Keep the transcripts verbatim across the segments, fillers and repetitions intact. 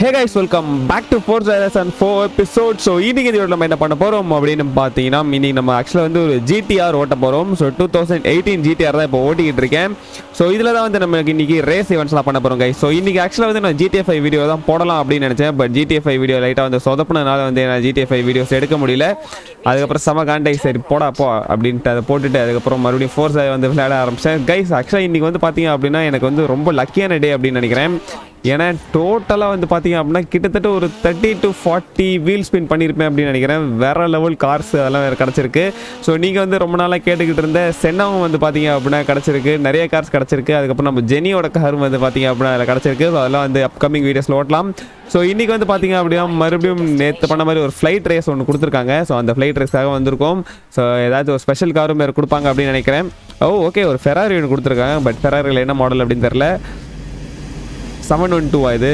Hey guys, welcome back to four season four episode. So, இன்னைக்கு இந்த வீடியோல நம்ம என்ன பண்ண போறோம் அப்படினு பாத்தீங்கன்னா, இன்னைக்கு நம்ம एक्चुअली வந்து ஒரு G T R ஓட்ட போறோம். So, twenty eighteen G T R தான் இப்போ ஓட்டிட்டு இருக்கேன். So, இதுல தான் வந்து நம்ம இன்னைக்கு race events-லாம் பண்ண போறோம் guys. So, இன்னைக்கு actually வந்து நான் G T A five video தான் போடலாம் அப்படினு நினைச்சேன். But G T A five video லைட்டா வந்து சொதப்புனனால வந்து நான் G T A five videos எடுக்க முடியல. அதுக்கு அப்புறம் சம காண்டாய் சரி போடா போ அப்படினு அதை போட்டுட்டு அதுக்கு அப்புறம் மறுபடியும் Forza வந்து விளையாட ஆரம்பிச்சேன். Guys, actually இன்னைக்கு வந்து பாத்தீங்க அப்படினா எனக்கு வந்து ரொம்ப லக்கியான டே அப்படினு நினைக்கிறேன். ஏன்னா டோட்டலாக வந்து பார்த்தீங்க அப்படின்னா கிட்டத்தட்ட ஒரு thirty to forty wheel spin பண்ணியிருப்பேன் அப்படின்னு நினைக்கிறேன். வேறு லெவல் கார்ஸ் அதெல்லாம் வேறு கிடச்சிருக்கு. ஸோ நீங்கள் வந்து ரொம்ப நாளாக கேட்டுக்கிட்டு இருந்த சென்னாவும் வந்து பார்த்தீங்க அப்படின்னா கிடச்சிருக்கு, நிறைய கார்ஸ் கிடச்சிருக்கு. அதுக்கப்புறம் நம்ம ஜெனியோட காரும் வந்து பார்த்தீங்க அப்படின்னா அதில் கிடச்சிருக்கு. ஸோ அதெல்லாம் வந்து அப்கமிங் வீடியோஸில் ஓட்டலாம். ஸோ இன்றைக்கி வந்து பார்த்தீங்க அப்படின்னா மறுபடியும் நேற்று பண்ண மாதிரி ஒரு ஃப்ளைட் ரேஸ் ஒன்று கொடுத்துருக்காங்க. ஸோ அந்த ஃப்ளைட் ரேஸாக வந்திருக்கோம். ஸோ ஏதாச்சும் ஒரு ஸ்பெஷல் காரும் வேறு கொடுப்பாங்க அப்படின்னு நினைக்கிறேன். ஓ ஓகே, ஒரு ஃபெராரி ஒன்று கொடுத்துருக்காங்க. பட் ஃபெராரியில் என்ன மாடல் அப்படின்னு தெரில. செவன் ஒன் டூவா இது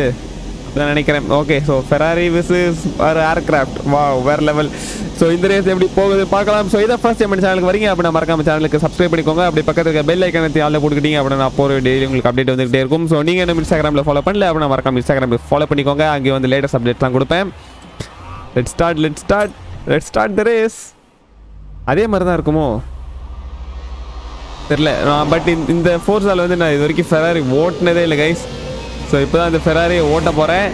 நான் நினைக்கிறேன். ஓகே, ஸோ ஃபெராரி விசஸ் ஒரு ஏர்கிராஃப்ட், வா வேறு லெவல். ஸோ இந்த ரேஸ் எப்படி போகுது பார்க்கலாம். ஸோ இதை ஃபஸ்ட் டைம் சேனலுக்கு வரீங்க அப்படின்னா மறக்காம சேனலுக்கு சப்ஸ்கிரைப் பண்ணிக்கோங்க. அப்படி பக்கத்தில் இருக்க பெல் ஐக்கான ஆளில் கொடுத்துட்டீங்க அப்படின்னா போகிற டெய்லி உங்களுக்கு அப்டேட் வந்துகிட்டே இருக்கும். ஸோ நீங்கள் நம்ம இன்ஸ்டாகிராமில் ஃபாலோ பண்ணல அப்படின்னா மறக்காம இன்ஸ்டாகிராமில் ஃபாலோ பண்ணிக்கோங்க. அங்கே வந்து லேட்டஸ்ட் அப்டேட்லாம் கொடுப்பேன். Let start let start let start the race. அதே மாதிரி தான் இருக்குமோ தெரில. பட் இந்த ஃபோர்ஸால் வந்து நான் இது வரைக்கும் ஃபெராரி ஓட்டினதே இல்லை கைஸ். ஸோ இப்போ தான் இந்த ஃபெராரியை ஓட்ட போகிறேன்.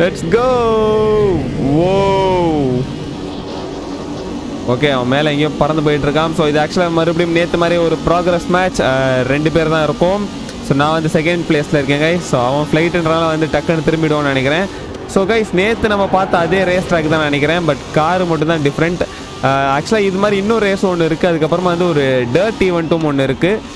Let's go. ஓ ஓகே, அவன் மேலே எங்கேயோ பறந்து போயிட்டுருக்கான். ஸோ இது ஆக்சுவலாக மறுபடியும் நேற்று மாதிரி ஒரு ப்ராக்ரஸ் மேட்ச், ரெண்டு பேர் தான் இருக்கும். ஸோ நான் வந்து செகண்ட் பிளேஸில் இருக்கேன் கைஸ். ஸோ அவன் ஃப்ளைட்டுன்றனால வந்து டக்குன்னு திரும்பிடுவான்னு நினைக்கிறேன். ஸோ கைஸ் நேற்று நம்ம பார்த்த அதே ரேஸ் ட்ராக் தான் நினைக்கிறேன். பட் காரு மட்டும் தான் டிஃப்ரெண்ட். ஆக்சுவலாக இது மாதிரி இன்னொரு ரேஸ் ஒன்று இருக்குது. அதுக்கப்புறமா வந்து ஒரு டர்ட் ஈவெண்ட்டும் ஒன்று இருக்குது.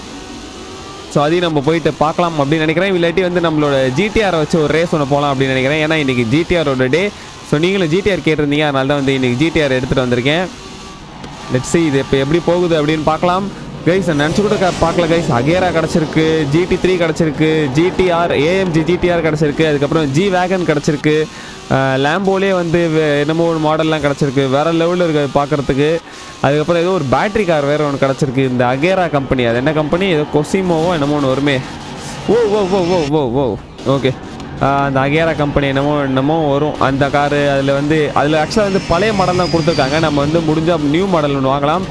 ஸோ அதையும் நம்ம போயிட்டு பார்க்கலாம் அப்படின்னு நினைக்கிறேன். இல்லாட்டி வந்து நம்மளோட ஜிடிஆரை வச்சு ஒரு ரேஸ் ஒன்று போகலாம் அப்படின்னு நினைக்கிறேன். ஏன்னா இன்றைக்கி ஜிடிஆரோட டே. ஸோ நீங்களும் ஜிடிஆர் கேட்டிருந்தீங்க, அதனால தான் வந்து இன்றைக்கி ஜிடிஆர் எடுத்துகிட்டு வந்திருக்கேன். லெட்ஸ் சி இது இப்போ எப்படி போகுது அப்படின்னு பார்க்கலாம் கைஸ். நான் நினச்சி கூட பார்க்கல கைஸ். அகேரா கிடச்சிருக்கு, ஜிடி த்ரீ கிடச்சிருக்கு, ஜிடிஆர் ஏஎம்ஜி ஜிடிஆர் கிடச்சிருக்கு, அதுக்கப்புறம் ஜி வேகன் கிடச்சிருக்கு, லேம்போலே வந்து என்னமோ ஒரு மாடல்லாம் கிடச்சிருக்கு. வேறு லெவலில் இருக்குது பார்க்குறதுக்கு. அதுக்கப்புறம் ஏதோ ஒரு பேட்ரி கார் வேறு ஒன்று கிடச்சிருக்கு. இந்த அகேரா கம்பெனி, அது என்ன கம்பெனி, ஏதோ கொசிமோவோ என்னமோ ஒன்று வருமே. Oh oh oh oh oh oh okay, அந்த அகேரா கம்பெனி என்னமோ என்னமோ வரும் அந்த காரு. அதில் வந்து அதில் ஆக்சுவலாக வந்து பழைய மாடல் தான் கொடுத்துருக்காங்க. நம்ம வந்து முடிஞ்சால் நியூ மாடல் ஒன்று வாங்கலாம்.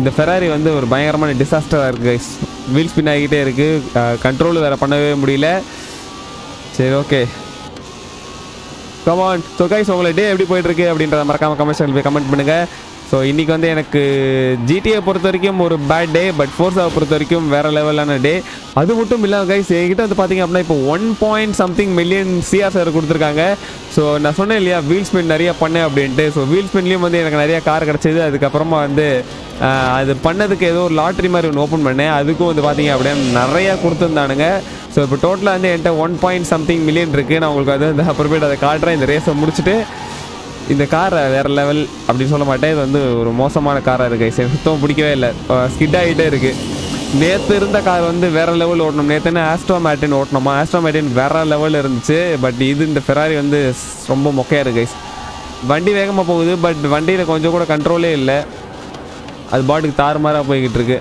இந்த ஃபெராரி வந்து ஒரு பயங்கரமான டிசாஸ்டராக இருக்குது கைஸ். வீல் ஸ்பின் ஆகிக்கிட்டே இருக்குது, கண்ட்ரோல் வேறு பண்ணவே முடியல. சரி ஓகே, கமான். ஸோ கைஸ் உங்களை டே எப்படி போய்ட்டுருக்கு அப்படின்றத மறக்காமல் கமெண்ட் செக்ஷனில் போய் கமெண்ட் பண்ணுங்கள். ஸோ இன்றைக்கி வந்து எனக்கு ஜிடிஏ பொறுத்த வரைக்கும் ஒரு பேட் டே. பட் ஃபோர்ஸாவை பொறுத்த வரைக்கும் வேறு லெவலான டே. அது மட்டும் இல்லாமல் கைஸ் என்கிட்ட வந்து பார்த்திங்க அப்படின்னா இப்போ one point something million CRR கொடுத்துருக்காங்க. ஸோ நான் சொன்னேன் இல்லையா வீல் ஸ்பின் நிறையா பண்ணேன் அப்படின்ட்டு. ஸோ வீல் ஸ்பின்லேயும் வந்து எனக்கு நிறையா கார் கிடச்சிது. அதுக்கப்புறமா வந்து அது பண்ணதுக்கு ஏதோ ஒரு லாட்ரி மாதிரி ஒன்று ஓப்பன் பண்ணேன். அதுக்கும் வந்து பார்த்திங்க அப்படின்னு நிறையா கொடுத்துருந்தானுங்க. ஸோ இப்போ டோட்டலாக வந்து என்கிட்ட ஒன் பாயிண்ட் சம்திங் மில்லியன் இருக்குது. நான் உங்களுக்கு அது அப்புறமேட்டு அதை காட்டுறேன். இந்த ரேஸை முடிச்சுட்டு இந்த காரை வேறு லெவல் அப்படின்னு சொல்ல மாட்டேன். இது வந்து ஒரு மோசமான காராக இருக்குது. சரி சுத்தம் பிடிக்கவே இல்லை, ஸ்கிட் ஆகிட்டே இருக்குது. நேற்று இருந்த கார் வந்து வேறு லெவல் ஓட்டணும். நேற்றுன்னு ஆஸ்ட்ரோ மேட்டின் ஓட்டணுமா, ஆஸ்ட்ரோ மேட்டின் வேறு லெவலில் இருந்துச்சு. பட் இது இந்த ஃபெராரி வந்து ரொம்ப மொக்கையாக இருக்குது. வண்டி வேகமாக போகுது, பட் வண்டியில் கொஞ்சம் கூட கண்ட்ரோலே இல்லை. அது பாட்டுக்கு தாறுமாறாக போய்கிட்டு இருக்கு.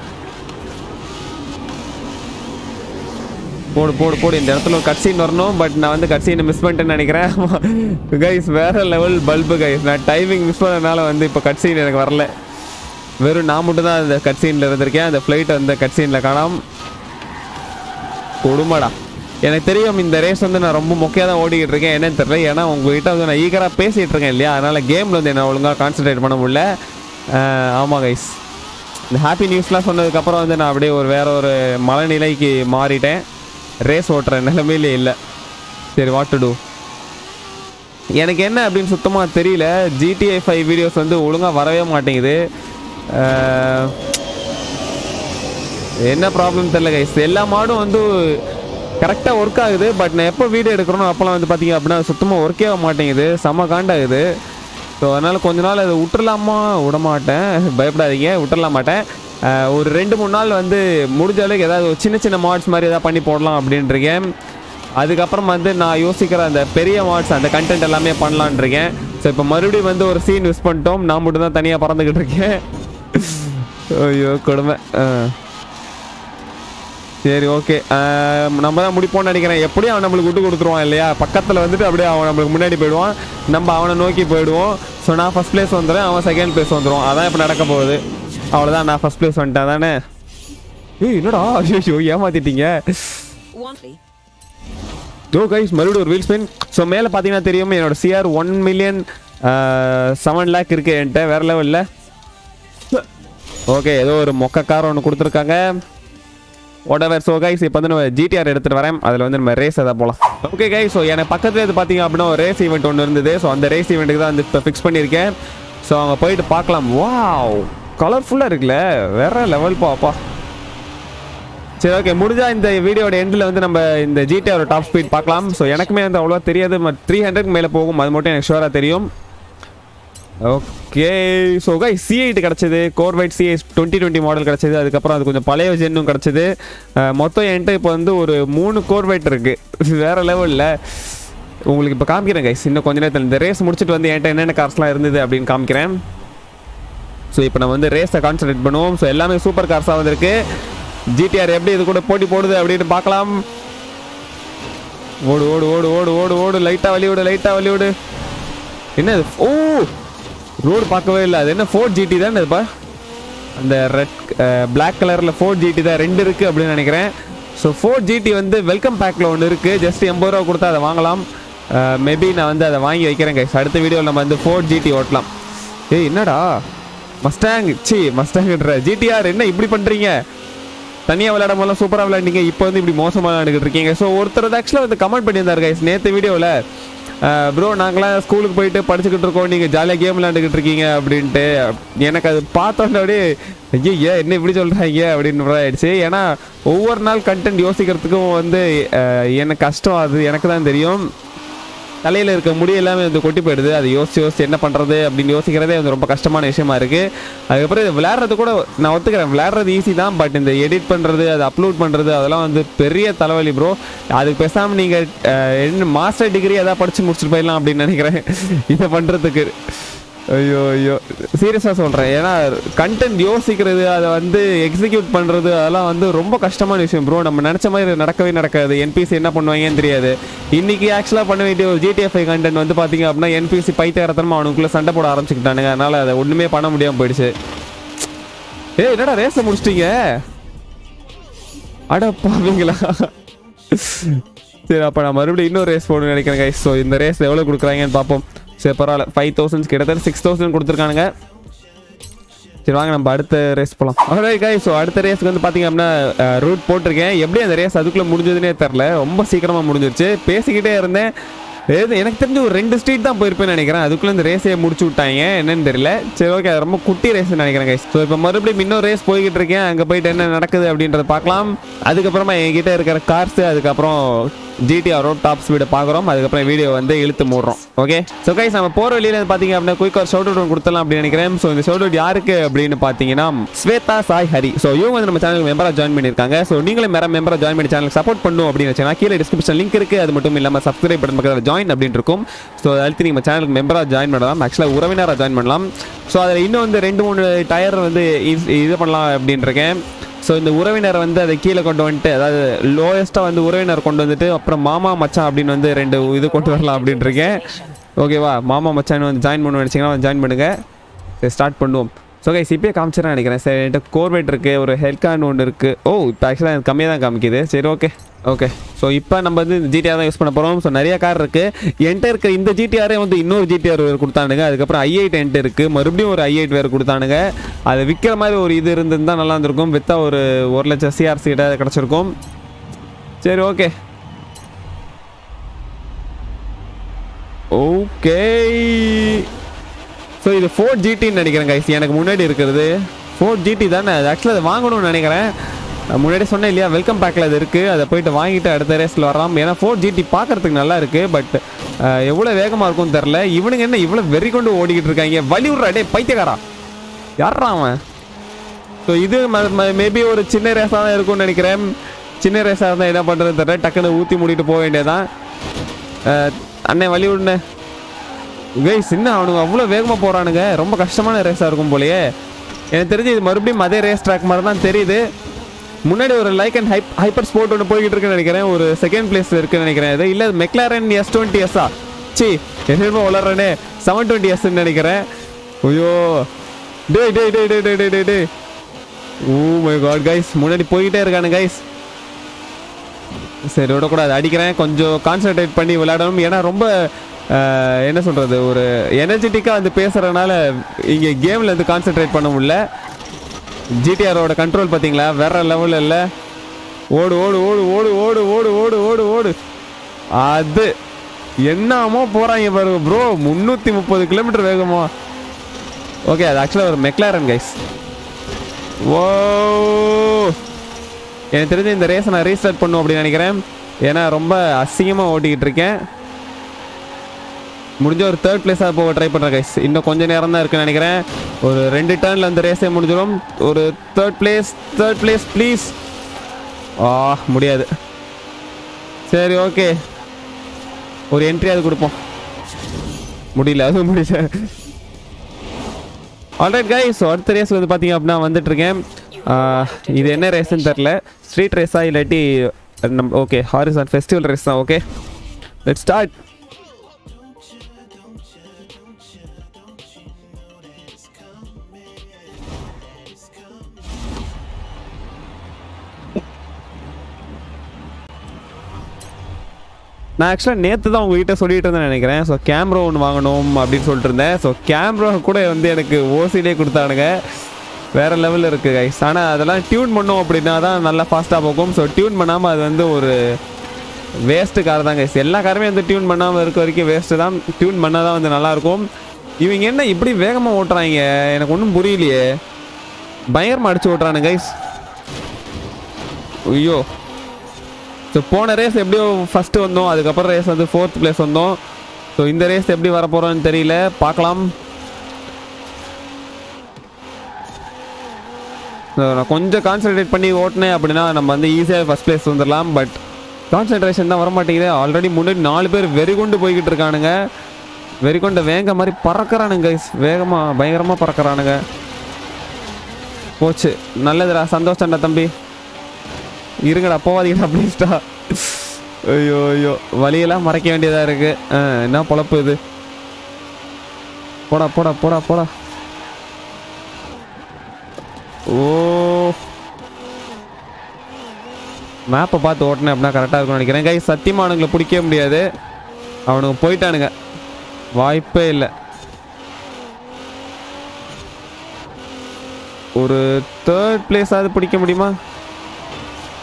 போடு போடு போடு. இந்த இடத்துல ஒரு கட் சீன் வரணும், பட் நான் வந்து கட் சீனை மிஸ் பண்ணிட்டேன்னு நினைக்கிறேன் கைஸ். வேறு லெவல் பல்பு கைஸ். நான் டைமிங் மிஸ் பண்ணதுனால வந்து இப்போ கட் சீன் எனக்கு வரல. வெறும் நான் மட்டும் தான் அந்த கட் சீனில் இருந்திருக்கேன். அந்த ஃப்ளைட் அந்த கட் சீனில் காணாம். கொடுமாடா. எனக்கு தெரியும் இந்த ரேஸ் வந்து நான் ரொம்ப முக்கியம் தான் ஓடிக்கிட்டு இருக்கேன். என்னன்னு தெரியல. ஏன்னா உங்கள்கிட்ட வந்து நான் ஈகராக பேசிகிட்டு இருக்கேன் இல்லையா, அதனால் கேமில் வந்து என்ன ஒழுங்காக கான்சன்ட்ரேட் பண்ண முடியல. ஆமாம் கைஸ், இந்த ஹாப்பி நியூஸ்லாம் சொன்னதுக்கப்புறம் வந்து நான் அப்படியே ஒரு வேற ஒரு மனநிலைக்கு மாறிட்டேன். ரேஸ் ஓட்டுற நிலைமையிலே இல்லை. சரி வாட் டு டூ. எனக்கு என்ன அப்படின்னு சுத்தமாக தெரியல. ஜிடிஏ ஃபைவ் வீடியோஸ் வந்து ஒழுங்காக வரவே மாட்டேங்குது. என்ன ப்ராப்ளம் தெரியல கைஸ். எல்லா மாடும் வந்து கரெக்டாக ஒர்க் ஆகுது. பட் நான் எப்போ வீடியோ எடுக்கிறோம் அப்போலாம் வந்து பார்த்திங்க அப்படின்னா சுத்தமாக ஒர்க்கே ஆக மாட்டேங்குது. செம காண்டாகுது. ஸோ அதனால் கொஞ்ச நாள் அதை விட்டுடலாமா, விடமாட்டேன், பயப்படாதீங்க, விட்டுடலாம் மாட்டேன். ஒரு ரெண்டு மூணு நாள் வந்து முடிஞ்ச அளவுக்கு ஏதாவது ஒரு சின்ன சின்ன மாட்ஸ் மாதிரி எதாவது பண்ணி போடலாம் அப்படின்ட்டுருக்கேன். அதுக்கப்புறம் வந்து நான் யோசிக்கிற அந்த பெரிய மாட்ஸ் அந்த கண்டென்ட் எல்லாமே பண்ணலான் இருக்கேன். ஸோ இப்போ மறுபடியும் வந்து ஒரு சீன் மிஸ் பண்ணிட்டோம். நான் மட்டும் தான் தனியாக பறந்துக்கிட்டு இருக்கேன். ஐயோ கொடுமை. சரி ஓகே நம்ம தான் முடிப்போம்னு நினைக்கிறேன். எப்படியும் அவன் நம்மளுக்கு விட்டு கொடுத்துருவான் இல்லையா, பக்கத்தில் வந்துட்டு அப்படியே அவன் நம்மளுக்கு முன்னாடி போயிடுவான், நம்ம அவனை நோக்கி போயிடுவோம். ஸோ நான் ஃபஸ்ட் பிளேஸ் வந்துடுவேன், அவன் செகண்ட் பிளேஸ் வந்துடுவான். அதான் இப்போ நடக்க போகுது. அவ்வளோதான், நான் ஃபஸ்ட் பிளேஸ் வந்துட்டேன் தானே. ஏய் என்னடா ஐயோ ஏமாத்திட்டீங்க. ஸோ கைஸ் மறுபடியும் ஒரு வீல் ஸ்பின். ஸோ மேலே பார்த்தீங்கன்னா தெரியும் என்னோட CR one million seven lakh இருக்குது என்கிட்ட, வேறு லெவலில். ஓகே ஏதோ ஒரு மொக்க கார் ஒன்று கொடுத்துருக்காங்க. ஒடவர் ஸோ கைஸ் இப்போ வந்து நம்ம ஜிடிஆர் எடுத்துகிட்டு வரேன், அதில் வந்து நம்ம ரேஸ் எதாவது போகலாம். ஓகே கைஸ் ஸோ எனக்கு பக்கத்தில் இது பார்த்தீங்க அப்படின்னா ஒரு ரேஸ் ஈவெண்ட் ஒன்று இருந்தது. ஸோ அந்த ரேஸ் ஈவெண்ட்டுக்கு தான் வந்து இப்போ ஃபிக்ஸ் பண்ணியிருக்கேன். ஸோ அவங்க போயிட்டு பார்க்கலாம். வாவ் கலர்ஃபுல்லாக இருக்குல்ல, வேறு லெவல் பாப்பா. சரி ஓகே முடிஞ்சா இந்த வீடியோட எண்டில் வந்து நம்ம இந்த ஜிடிஆரோட டாப் ஸ்பீட் பார்க்கலாம். ஸோ எனக்குமே வந்து அவ்வளோவா தெரியாது, த்ரீ ஹண்ட்ரட்க்கு மேலே போகும் அது மட்டும் எனக்கு ஷுவராக தெரியும். ஓகே ஸோ கை சி எயிட் கிடச்சிது, Corvette C twenty twenty model கிடச்சிது. அதுக்கப்புறம் அது கொஞ்சம் பழைய ஜென்னும் கிடச்சிது. மொத்தம் என்கிட்ட இப்போ வந்து ஒரு மூணு கோர்வைட் இருக்குது, வேறு லெவலில். உங்களுக்கு இப்போ காமிக்கிறேன் கைஸ், இன்னும் கொஞ்ச நேரத்தில் இந்த ரேஸ் முடிச்சுட்டு வந்து என்கிட்ட என்னென்ன கார்ஸ்லாம் இருந்தது அப்படின்னு காமிக்கிறேன். ஸோ இப்போ நம்ம வந்து ரேஸை கான்சன்ட்ரேட் பண்ணுவோம். ஸோ எல்லாமே சூப்பர் கார்ஸாக வந்திருக்கு. ஜிடிஆர் எப்படி இது கூட போட்டி போடுது அப்படின்னு பார்க்கலாம். ஓடு ஓடு ஓடு ஓடு ஓடு ஓடு லைட்டாக வலிவிடு லைட்டாக வலிவிடு. என்ன இது? ஓ ரோடு பார்க்கவே இல்லை. அது என்ன ஃபோர்ட் ஜிடி தான் இதுப்பா, அந்த ரெட் பிளாக் கலரில் ஃபோர்ட் ஜிடி தான் ரெண்டு இருக்குது அப்படின்னு நினைக்கிறேன். ஸோ ஃபோர்ட் ஜிடி வந்து வெல்கம் பேக்கில் ஒன்று இருக்குது, ஜஸ்ட் எண்பது ரூபா கொடுத்தா அதை வாங்கலாம். மேபி நான் வந்து அதை வாங்கி வைக்கிறேன் கைஸ், அடுத்த வீடியோவில் நம்ம வந்து ஃபோர்ட் ஜிடி ஓட்டலாம். ஏய் என்னடா மஸ்டாங் சி மஸ்டாங்ன்ற ஜிடிஆர் என்ன இப்படி பண்ணுறீங்க? தனியாக விளையாடமெல்லாம் சூப்பராக விளையாண்டிங்க, இப்போ வந்து இப்படி மோசமாக விளையாண்டுக்கிட்டு இருக்கீங்க. ஸோ ஒருத்தர் ஆக்சுவலாக வந்து கமெண்ட் பண்ணியிருந்தார் கைஸ் நேற்று வீடியோவில், ப்ரோ நாங்களாம் ஸ்கூலுக்கு போயிட்டு படிச்சுக்கிட்டு இருக்கோம், நீங்கள் ஜாலியாக கேம் விளையாண்டுக்கிட்டு இருக்கீங்க அப்படின்ட்டு. எனக்கு அது பார்த்தோன்னே அப்படியே ஐயா என்ன இப்படி சொல்கிறாங்க அப்படின்ற ஆகிடுச்சு. ஏன்னா ஒவ்வொரு நாள் கண்டென்ட் யோசிக்கிறதுக்கும் வந்து எனக்கு கஷ்டம், அது எனக்கு தான் தெரியும். தலையில் இருக்க முடியெல்லாமே வந்து கொட்டி போயிடுது, அது யோசிச்சு யோசிச்சு என்ன பண்ணுறது அப்படின்னு யோசிக்கிறதே வந்து ரொம்ப கஷ்டமான விஷயமா இருக்குது. அதுக்கப்புறம் இது விளையாடுறது கூட நான் ஒத்துக்கிறேன், விளையாடுறது ஈஸி தான். பட் இந்த எடிட் பண்ணுறது, அதை அப்லோட் பண்ணுறது, அதெல்லாம் வந்து பெரிய தலைவலி ப்ரோ. அதுக்கு பேசாமல் நீங்கள் என்ன மாஸ்டர் டிகிரி எதாவது படித்து முடிச்சுட்டு போயிடலாம் அப்படின்னு நினைக்கிறேன் இதை பண்ணுறதுக்கு. ஐயோ ஐயோ சீரியஸாக சொல்கிறேன், ஏன்னா கண்டென்ட் யோசிக்கிறது, அதை வந்து எக்ஸிக்யூட் பண்ணுறது, அதெல்லாம் வந்து ரொம்ப கஷ்டமான விஷயம் ப்ரோ. நம்ம நினச்ச மாதிரி நடக்கவே நடக்காது. என்பிசி என்ன பண்ணுவாங்கன்னு தெரியாது. இன்றைக்கி ஆக்சுவலாக பண்ண வேண்டிய ஒரு ஜிடிஎஃப்ஐ கண்டென்ட் வந்து பார்த்திங்க அப்படின்னா என்பிசி பைத்தியகாரத்தனமாக அவனுக்குள்ளே சண்டை போட ஆரம்பிச்சுக்கிட்டானுங்க, அதனால் அதை ஒன்றுமே பண்ண முடியாமல் போயிடுச்சு. ஏ என்னடா ரேஸை முடிச்சிட்டிங்க அடப்பாவீங்களா? சரி அப்போ நான் மறுபடியும் இன்னொரு ரேஸ் போடணும்னு நினைக்கிறேன் கைஸ். ஸோ இந்த ரேஸ் எவ்வளோ கொடுக்குறாங்கன்னு பார்ப்போம். சரி பரவாயில்ல, ஃபைவ் தௌசண்ட் கிட்டத்தட்ட சிக்ஸ் தௌசண்ட் கொடுத்துருக்கானுங்க. சரி வாங்க நம்ம அடுத்த ரேஸ் போகலாம். ஆல்ரெடி கைஸ் ஸோ அடுத்த ரேஸ்க்கு வந்து பார்த்திங்க அப்படின்னா ரூட் போட்டிருக்கேன். எப்படி அந்த ரேஸ் அதுக்குள்ளே முடிஞ்சதுன்னே தெரில, ரொம்ப சீக்கிரமாக முடிஞ்சிருச்சு. பேசிக்கிட்டே இருந்தேன், ஏது எனக்கு தெரிஞ்ச ஒரு ரெண்டு ஸ்ட்ரீட் தான் போயிருப்பேன்னு நினைக்கிறேன், அதுக்குள்ளே இந்த ரேஸே முடிச்சு விட்டாங்க என்னன்னு தெரியல. சரி ஓகே அது ரொம்ப குட்டி ரேஸ்ன்னு நினைக்கிறேன் கைஸ். ஸோ இப்போ மறுபடியும் இன்னொரு ரேஸ் போய்கிட்டு இருக்கேன், அங்கே போயிட்டு என்ன நடக்குது அப்படின்றத பார்க்கலாம். அதுக்கப்புறமா என்கிட்ட இருக்கிற கார்ஸு, அதுக்கப்புறம் ஜிடிஆரோட டாப் ஸ்பீடை பார்க்குறோம், அதுக்கப்புறம் வீடியோ வந்து இழுத்து மூடுறோம். ஓகே ஸோ கைஸ் நம்ம போகிற வழியில் பார்த்தீங்க அப்படின்னா குயிக்காக ஷவுட் அவுட் கொடுத்துடலாம் அப்படின்னு நினைக்கிறேன். ஸோ இந்த ஷவுட் அவுட் யாருக்கு அப்படின்னு பார்த்தீங்கன்னா ஸ்வேதா சாய் ஹரி. ஸோ இவங்க வந்து நம்ம சேனலுக்கு மெம்பராக ஜாயின் பண்ணியிருக்காங்க. ஸோ நீங்களும் வேறு மெம்பராக ஜாயின் பண்ணி சேனலுக்கு சப்போர்ட் பண்ணும் அப்படின்னு வச்சுன்னா கீழே டிஸ்கிரிப்ஷன் லிங்க் இருக்குது, அது மட்டும் இல்லாமல் சப்ஸ்கிரைப் பட்டன் பக்கத்தில் ஜாயின் அப்படின்னு இருக்கும். ஸோ அதுக்கு நீங்கள் சேனலுக்கு மெம்பராக ஜாயின் பண்ணலாம், ஆக்சுவலாக உறவினராக ஜாயின் பண்ணலாம். ஸோ அதில் இன்னும் வந்து ரெண்டு மூணு டயர் வந்து இது பண்ணலாம் அப்படின்னு இருக்கேன். ஸோ இந்த உறவினர் வந்து அதை கீழே கொண்டு வந்துட்டு, அதாவது லோயஸ்ட்டாக வந்து உறவினர் கொண்டு வந்துட்டு அப்புறம் மாமா மச்சான் அப்படின்னு வந்து ரெண்டு இது கொண்டு வரலாம் அப்படின்னு இருக்கேன். ஓகேவா மாமா மச்சான் வந்து ஜாயின் பண்ண நினச்சிங்கன்னா வந்து ஜாயின் பண்ணுங்கள். சரி ஸ்டார்ட் பண்ணுவோம். ஸோ கைஸ் இப்போயே காமிச்சிடறேன் நினைக்கிறேன். சரி என்கிட்ட கோர்வேட் இருக்குது, ஒரு ஹெல்கான் ஒன்று இருக்குது. ஓ இப்போ ஆக்சுவலாக எனக்கு கம்மியாக தான் காமிக்குது. சரி ஓகே ஓகே ஸோ இப்போ நம்ம வந்து ஜிடிஆர் தான் யூஸ் பண்ண போகிறோம். ஸோ நிறையா கார் இருக்குது. என்கிட்ட இருக்கிற இந்த ஜிடிஆரே வந்து இன்னொரு ஜிடிஆர் வேறு கொடுத்தானுங்க. அதுக்கப்புறம் ஐ எயிட் என்கிட்ட இருக்குது, மறுபடியும் ஒரு ஐ எயிட் வேறு கொடுத்தானுங்க. அது விற்கிற மாதிரி ஒரு இது இருந்துருந்தால் நல்லா இருந்திருக்கும், விற்றா ஒரு ஒரு லட்சம் சிஆர்சி கிட்ட கிடச்சிருக்கும். சரி ஓகே ஓகே ஸோ இது ஃபோர்ட் ஜிடின்னு நினைக்கிறேன் கைஸ், எனக்கு முன்னாடி இருக்கிறது ஃபோர்ட் ஜிடி தானே. அது ஆக்சுவலாக அதை வாங்கணும்னு நினைக்கிறேன், முன்னாடி சொன்னேன் இல்லையா வெல்கம் பேக்கில் அது இருக்குது, அதை போய்ட்டு வாங்கிட்டு அடுத்த ரேஸில் வரலாம். ஏன்னா ஃபோர்ட் ஜிடி பார்க்குறதுக்கு நல்லா இருக்குது, பட் எவ்வளோ வேகமாக இருக்கும்னு தெரில. இவனுங்க என்ன இவ்வளோ வெறி கொண்டு ஓடிக்கிட்டு இருக்காங்க, வலிவிட்றா டே பைத்தியக்காரா யாரா அவன். ஸோ இது மேபி ஒரு சின்ன ரேஸாக தான் இருக்கும்னு நினைக்கிறேன். சின்ன ரேஸாக இருந்தால் என்ன பண்ணுறதுன்னு தெரில, டக்குன்னு ஊற்றி மூடிட்டு போக வேண்டியதான். அண்ணே வலிவிடுண்ணே கைஸ், இன்னும் அவனுங்க அவ்வளோ வேகமாக போகிறானுங்க, ரொம்ப கஷ்டமான ரேஸாக இருக்கும் போலயே. எனக்கு தெரிஞ்சு இது மறுபடியும் அதே ரேஸ் ட்ராக் மாதிரி தான் தெரியுது. முன்னாடி ஒரு லைக் அண்ட் ஹைப்பர் ஸ்போர்ட் ஒன்று போய்கிட்டு இருக்குன்னு நினைக்கிறேன், ஒரு செகண்ட் பிளேஸில் இருக்குன்னு நினைக்கிறேன். இது இல்லை மெக்லாரன் எஸ் டுவெண்ட்டி எஸ்ஸா சி என்னமோ வளர்றேனே செவன் டுவெண்ட்டி எஸ்ன்னு நினைக்கிறேன். ஐயோ டே டே டே டே டே டே டே ஓ மை காட் கைஸ், முன்னாடி போய்கிட்டே இருக்கானு கைஸ். சரி விடக்கூடாது, அடிக்கிறேன். கொஞ்சம் கான்சன்ட்ரேட் பண்ணி விளையாடணும், ஏன்னா ரொம்ப என்ன சொல்கிறது ஒரு எனர்ஜெட்டிக்காக வந்து பேசுகிறதுனால இங்கே கேமில் வந்து கான்சன்ட்ரேட் பண்ண முடியல. ஜிடிஆரோட கண்ட்ரோல் பார்த்தீங்களா வேறு லெவலில் இல்லை. ஓடு ஓடு ஓடு ஓடு ஓடு ஓடு ஓடு ஓடு ஓடு அது என்னமோ போகிறாங்க பாருங்க ப்ரோ. முந்நூற்றி முப்பது கிலோமீட்டர் வேகமோ. ஓகே அது ஆக்சுவலாக ஒரு மெக்லாரன் கைஸ். ஓ எனக்கு தெரிஞ்சு இந்த ரேஸை நான் ரீஸ்டார்ட் பண்ணும் அப்படின்னு நினைக்கிறேன், ஏன்னா ரொம்ப அசிங்கமாக ஓட்டிக்கிட்டு இருக்கேன். முடிஞ்ச ஒரு தேர்ட் பிளேஸாக போக ட்ரை பண்ணுறேன் கைஸ். இன்னும் கொஞ்சம் நேரம் தான் இருக்குன்னு நினைக்கிறேன். ஒரு ரெண்டு டேர்னில் அந்த ரேஸே முடிஞ்சிடும். ஒரு third place third place please. ஆ முடியாது. சரி ஓகே ஒரு என்ட்ரியாவது கொடுப்போம். முடியல, அதுவும் முடியல. ஆல்ரைட் கைஸ், அடுத்த ரேஸ் வந்து பார்த்தீங்க அப்படின்னா வந்துட்டுருக்கேன். இது என்ன ரேஸ்ன்னு தெரில, ஸ்ட்ரீட் ரேஸாக இல்லாட்டி நம் ஓகே ஹாரிசான் ஃபெஸ்டிவல் ரேஸ் தான். Okay let's start. நான் ஆக்சுவலாக நேற்று தான் உங்ககிட்ட சொல்லிகிட்டு இருந்தேன் நினைக்கிறேன், ஸோ கேமரா ஒன்று வாங்கணும் அப்படின்னு சொல்லிட்டு இருந்தேன். ஸோ கேமரா கூட வந்து எனக்கு ஓசிலே கொடுத்தானுங்க, வேறு லெவலில் இருக்குது கைஸ். ஆனால் அதெல்லாம் டியூன் பண்ணோம் அப்படின்னா தான் நல்லா ஃபாஸ்ட்டாக போகும். ஸோ டியூன் பண்ணாமல் அது வந்து ஒரு வேஸ்ட்டு கார் தான் கைஸ். எல்லா காருமே வந்து டியூன் பண்ணாமல் இருக்க வரைக்கும் வேஸ்ட்டு தான், டியூன் பண்ணால் தான் வந்து நல்லாயிருக்கும். இவங்க என்ன இப்படி வேகமாக ஓட்டுறாங்க எனக்கு ஒன்றும் புரியலையே, பயங்கரமாக அடிச்சு ஓட்டுறானு கைஸ். ஐயோ ஸோ போன ரேஸ் எப்படியோ ஃபஸ்ட்டு வந்தோம், அதுக்கப்புறம் ரேஸ் வந்து ஃபோர்த் பிளேஸ் வந்தோம். ஸோ இந்த ரேஸ் எப்படி வரப்போகிறோன்னு தெரியல, பார்க்கலாம். ஸோ நான் கொஞ்சம் கான்சன்ட்ரேட் பண்ணி ஓட்டினேன் அப்படின்னா நம்ம வந்து ஈஸியாக ஃபஸ்ட் பிளேஸ் வந்துடலாம். பட் கான்சன்ட்ரேஷன் தான் வரமாட்டேங்குது. ஆல்ரெடி முன்னாடி நாலு பேர் வெறி கொண்டு போய்கிட்டு இருக்கானுங்க, வெறி கொண்டு வேங்க மாதிரி பறக்கிறானுங்க கைஸ், வேகமாக பயங்கரமாக பறக்கிறானுங்க. போச்சு நல்லதுடா, சந்தோஷம்டா தம்பி, இருங்கடா போவாதீங்கடா ப்ளீஸ்டா. ஐயோ ஐயோ வழியெல்லாம் மறைக்க வேண்டியதாக இருக்குது. ஆ என்ன பொழப்பு இது, போடா போடா போடா போடா. ஓ மேப்பை பார்த்து ஓட்டினேன் அப்படின்னா கரெக்டாக இருக்கும்னு நினைக்கிறேன் கை. சத்தியமாக அவனுங்களை பிடிக்கவே முடியாது, அவனுங்க போயிட்டானுங்க, வாய்ப்பே இல்லை. ஒரு தேர்ட் பிளேஸாவது பிடிக்க முடியுமா,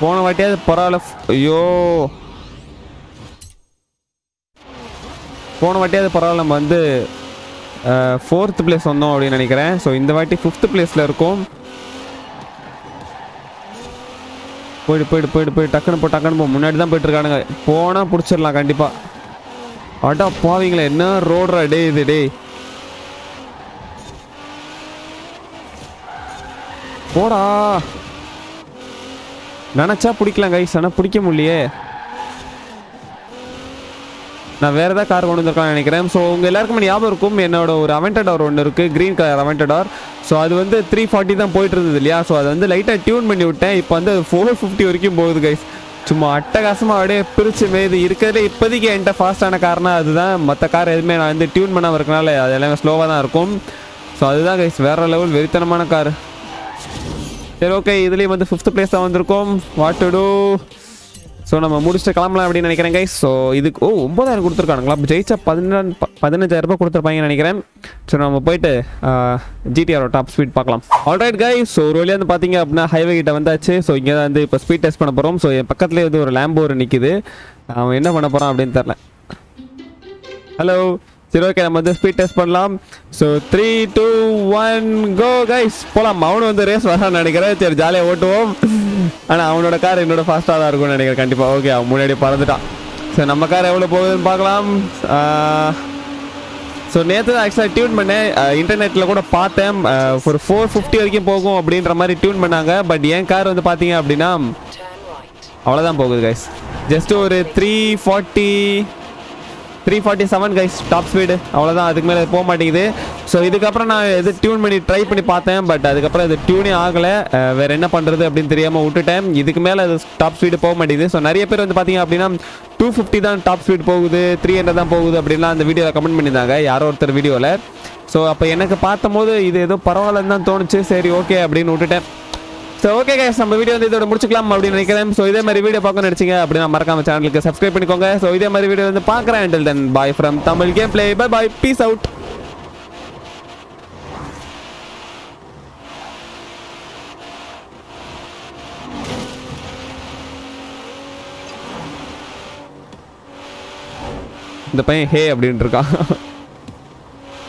போன வாட்டியாது பரவாயில்ல. ஐயோ போன வாட்டியாவது பரவாயில்ல, நம்ம வந்து ஃபோர்த் பிளேஸ் வந்தோம் அப்படின்னு நினைக்கிறேன். ஸோ இந்த வாட்டி ஃபிஃப்த் பிளேஸில் இருக்கும். போய்ட்டு போய்ட்டு போய்ட்டு போய் டக்குன்னு போ டக்குன்னு போ, முன்னாடி தான் போய்ட்டுருக்கானுங்க, போனால் பிடிச்சிடலாம் கண்டிப்பாக. அடா போவீங்களே என்ன ரோடுற டே இது டே, போடா. நினச்சா பிடிக்கலாம் கைஸ், ஆனால் பிடிக்க முடியலையே. நான் வேறு ஏதாவது கார் கொண்டு வந்திருக்கான்னு நினைக்கிறேன். ஸோ உங்கள் எல்லாருக்குமே ஞாபகம் இருக்கும், என்னோட ஒரு அவென்டாடார் ஒன்று இருக்குது, க்ரீன் கலர் அவென்டாடார். ஸோ அது வந்து த்ரீ ஃபார்ட்டி தான் போயிட்டு இருந்தது இல்லையா, ஸோ அதை வந்து லைட்டாக டியூன் பண்ணி விட்டேன். இப்போ வந்து அது ஃபோர் ஃபிஃப்டி வரைக்கும் போகுது கைஸ், சும்மா அட்டகாசமாக அப்படியே பிரித்து மேது இருக்கிறதுல இப்போதைக்கு என்கிட்ட ஃபாஸ்ட்டான கார்னா அதுதான். மற்ற கார் எதுவுமே நான் வந்து டியூன் பண்ணாமல் இருக்கனால அது எல்லாமே ஸ்லோவாக தான் இருக்கும். ஸோ அதுதான் கைஸ் வேறு லெவல் வெறித்தனமான கார். சரி ஓகே இதுலேயும் வந்து ஃபிஃப்த் பிளேஸ் தான் வந்திருக்கோம், வாட் டு டூ. ஸோ நம்ம முடிச்சுட்டு கிளம்பலாம் அப்படின்னு நினைக்கிறேன் கைஸ். ஸோ இதுக்கு ஓ ஒம்பதாயிரம் கொடுத்துருக்கானுங்களா, ஜெயிச்சா பதினெண்டு பதினஞ்சாயிரரூபா கொடுத்துருப்பாங்கன்னு நினைக்கிறேன். ஸோ நம்ம போயிட்டு ஜிடிஆரோட டாப் ஸ்பீட் பார்க்கலாம். ஆல்ரைட் கைஸ், ஸோ ஒரு வழியாக வந்து பார்த்தீங்க அப்படின்னா ஹைவே கிட்ட வந்தாச்சு. ஸோ இங்கே தான் வந்து இப்போ ஸ்பீட் டெஸ்ட் பண்ண போகிறோம். ஸோ என் பக்கத்துலேயே வந்து ஒரு லேம்போ ஒரு நிற்குது, அவன் என்ன பண்ண போகிறான் அப்படின்னு தெரில. ஹலோ சரி ஓகே நம்ம வந்து ஸ்பீட் டெஸ்ட் பண்ணலாம். So three two one go guys போகலாம். அவனு வந்து ரேஸ் வரான்னு நினைக்கிறேன், சரி ஜாலியாக ஓட்டுவோம். ஆனால் அவனோட கார் என்னோட ஃபாஸ்ட்டாக தான் இருக்கும்னு நினைக்கிறேன் கண்டிப்பாக. ஓகே அவன் முன்னாடி பறந்துட்டான். ஸோ நம்ம கார் எவ்வளோ போகுதுன்னு பார்க்கலாம். ஸோ நேற்று தான் ஆக்சுவலாக டியூன் பண்ணேன், இன்டர்நெட்டில் கூட பார்த்தேன் ஒரு ஃபோர் ஃபிஃப்டி வரைக்கும் போகும் அப்படின்ற மாதிரி டியூன் பண்ணாங்க. பட் என் கார் வந்து பார்த்தீங்க அப்படின்னா அவ்வளோதான் போகுது கைஸ், ஜஸ்ட்டு ஒரு three forty three forty seven guys top speed அவ்வளோதான், அதுக்கு மேலே போக மாட்டேங்குது. ஸோ இதுக்கப்புறம் நான் இது டியூன் பண்ணி ட்ரை பண்ணி பார்த்தேன், பட் அதுக்கப்புறம் இது டியூனே ஆகலை, வேறு என்ன பண்ணுறது அப்படின்னு தெரியாமல் விட்டுட்டேன். இதுக்கு மேலே அது டாப் ஸ்பீடு போக மாட்டேங்குது. ஸோ நிறைய பேர் வந்து பார்த்தீங்க அப்படின்னா டூ ஃபிஃப்டி தான் டாப் ஸ்பீட் போகுது, த்ரீ ஹண்ட்ரட் தான் போகுது அப்படின்லாம் அந்த வீடியோவில் கமெண்ட் பண்ணியிருந்தாங்க யாரோ ஒருத்தர் வீடியோவில். ஸோ அப்போ எனக்கு பார்த்தும் போது இது ஏதோ பரவாயில்லன்னு தான் தோணுச்சு, சரி ஓகே அப்படின்னு விட்டுட்டேன். ஸோ ஓகே கைஸ், நம்ம வீடியோ வந்து இதோட முடிச்சுக்கலாம் அப்படின்னு நினைக்கிறேன். ஸோ இதே மாதிரி வீடியோ பார்க்க நினச்சிங்க அப்படின்னா மறக்காம சேனலுக்கு சப்ஸ்கிரைப் பண்ணிக்கோங்க. ஸோ இதே மாதிரி வீடியோ வந்து பார்க்குறேன். until then, bye from Tamil Gameplay, bye bye, peace out. இந்த பையன் ஹே அப்படின்னு இருக்கான்.